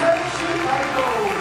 最終回答